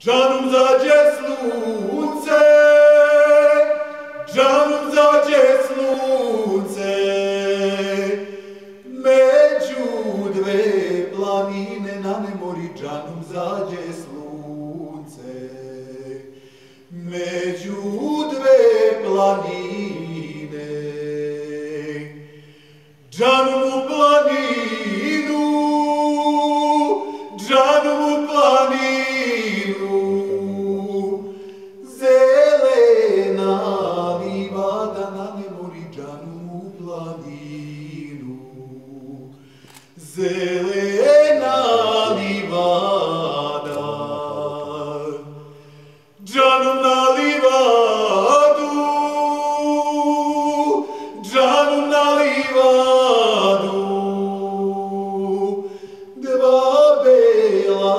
Džanum zađe sluce, džanum zađe sluce, među dve planine na nemori, džanum zađe sluce, među dve planine. Džanum u planinu, džanum u planinu, zelena livada. Džanum na livadu, džanum na livadu, dva bela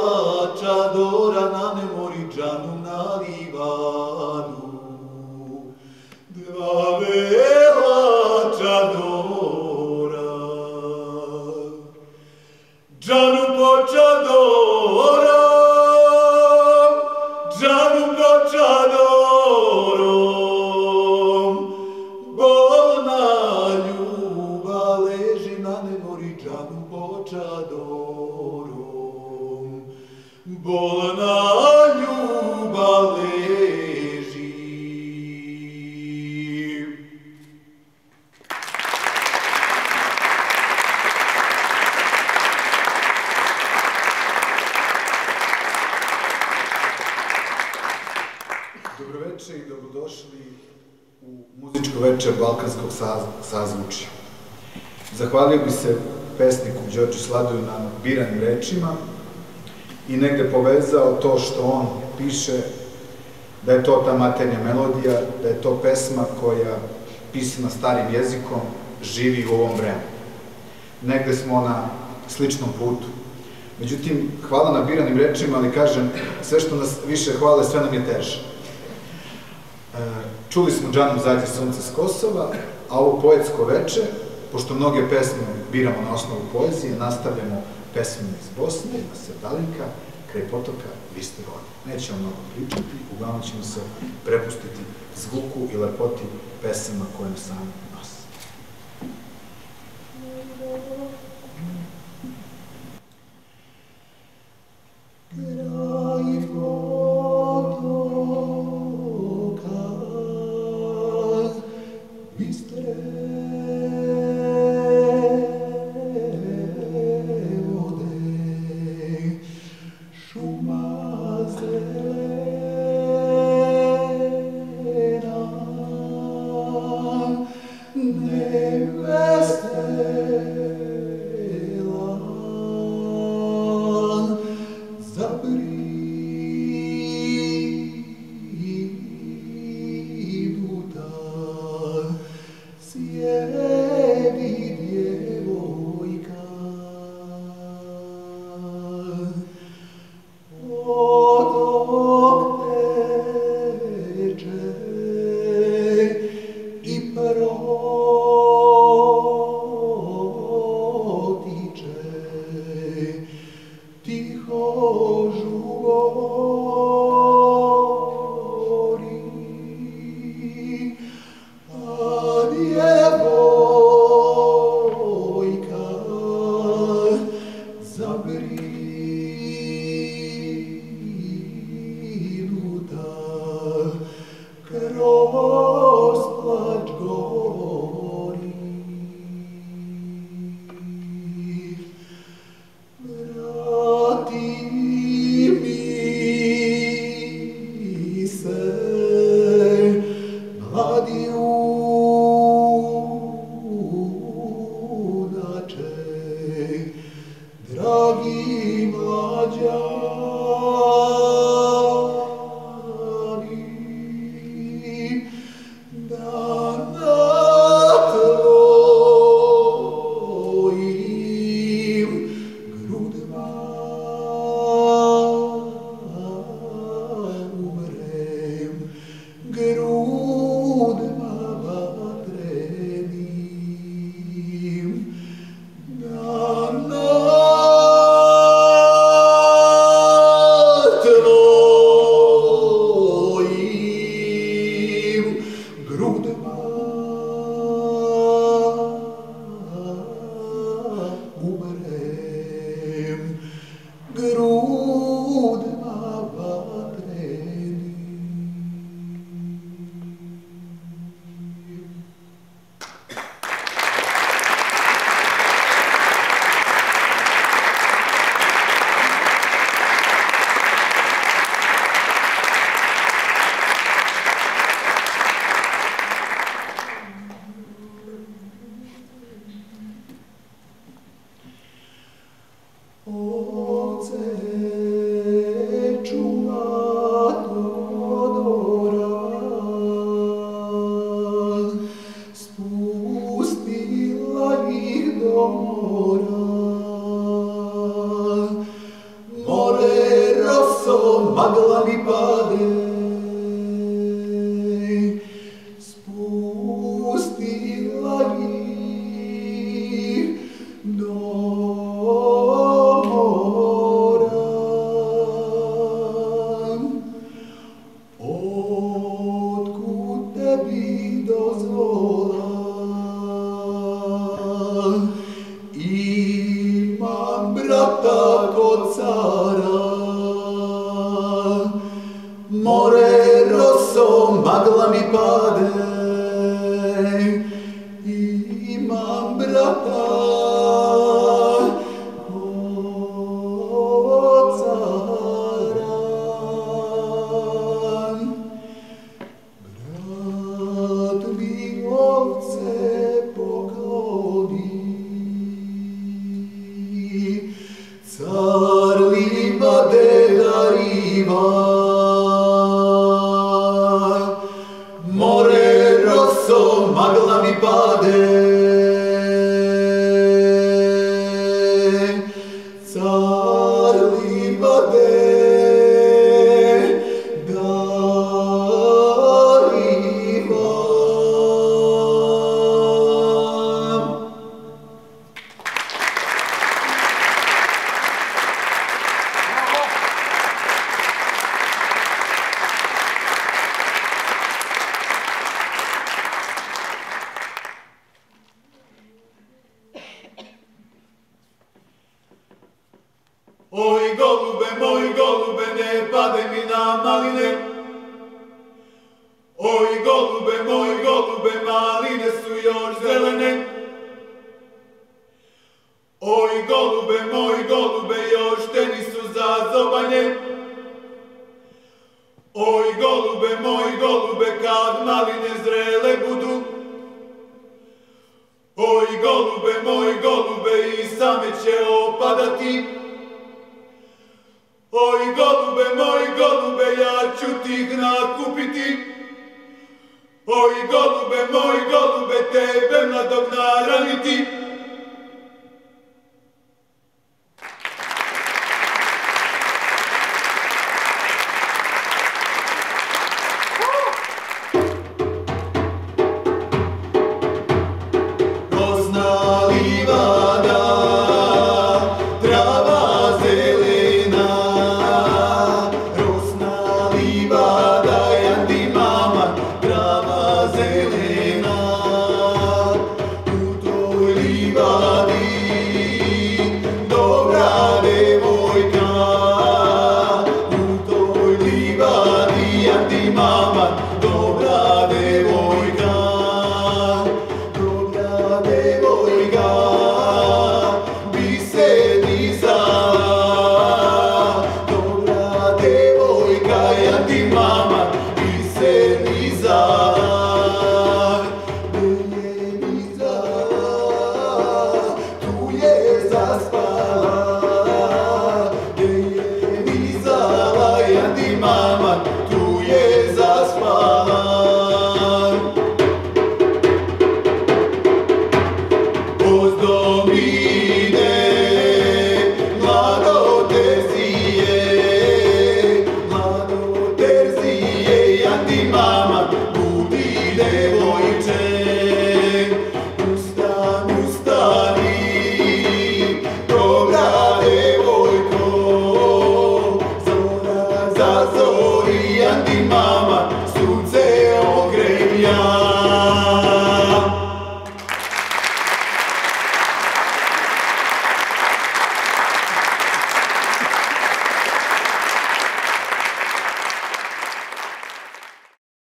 čadora na nemori, džanum na livadu, dva bela čadora. Džanum po čadorom, džanum po čadorom, bolna ljubav leži na nemori, džanum po čadorom, bolna ljubav leži. I dobrodošli u muzičko večer Balkanskog sazvučja. Zahvalio bi se pesniku Đorđu Sladoju na biranim rečima i negde povezao to što on piše, da je to ta maternja melodija, da je to pesma koja, pisana starim jezikom, živi u ovom vremenu. Negde smo na sličnom putu. Međutim, hvala na biranim rečima, ali kažem, sve što nas više hvale, sve nam je teže. Čuli smo Džanum zađe sunce s Kosova, a ovo poetsko veče, pošto mnoge pesme biramo na osnovu poezije, nastavljamo pesmima iz Bosne, Srdalinka, kraj potoka, vi ste vode. Nećemo mnogo pričati, uglavnom ćemo se prepustiti zvuku i lepoti pesama koje nam sami nosi. Kraj potoka Ti mi magla mi pade, spustila mi do mora. Otkud tebi dozvola, imam brata kod cara. More rosom magla mi pade, imam brata kod cara. Brat mi ovce pokloni, car livade gariva. Magla mi pade, car livade gariva. Oj golube, moj golube, ne padaj mi na maline. Oj golube, moj golube, maline su još zelene. Oj golube, moj golube, još te nisu za zobanje. Oj golube, moj golube, kad maline zrele budu. Oj golube, moj golube, i same će opadati. Moj golube, ja ću ti nakupiti. Moj golube, tebe mladog naraniti. That's all.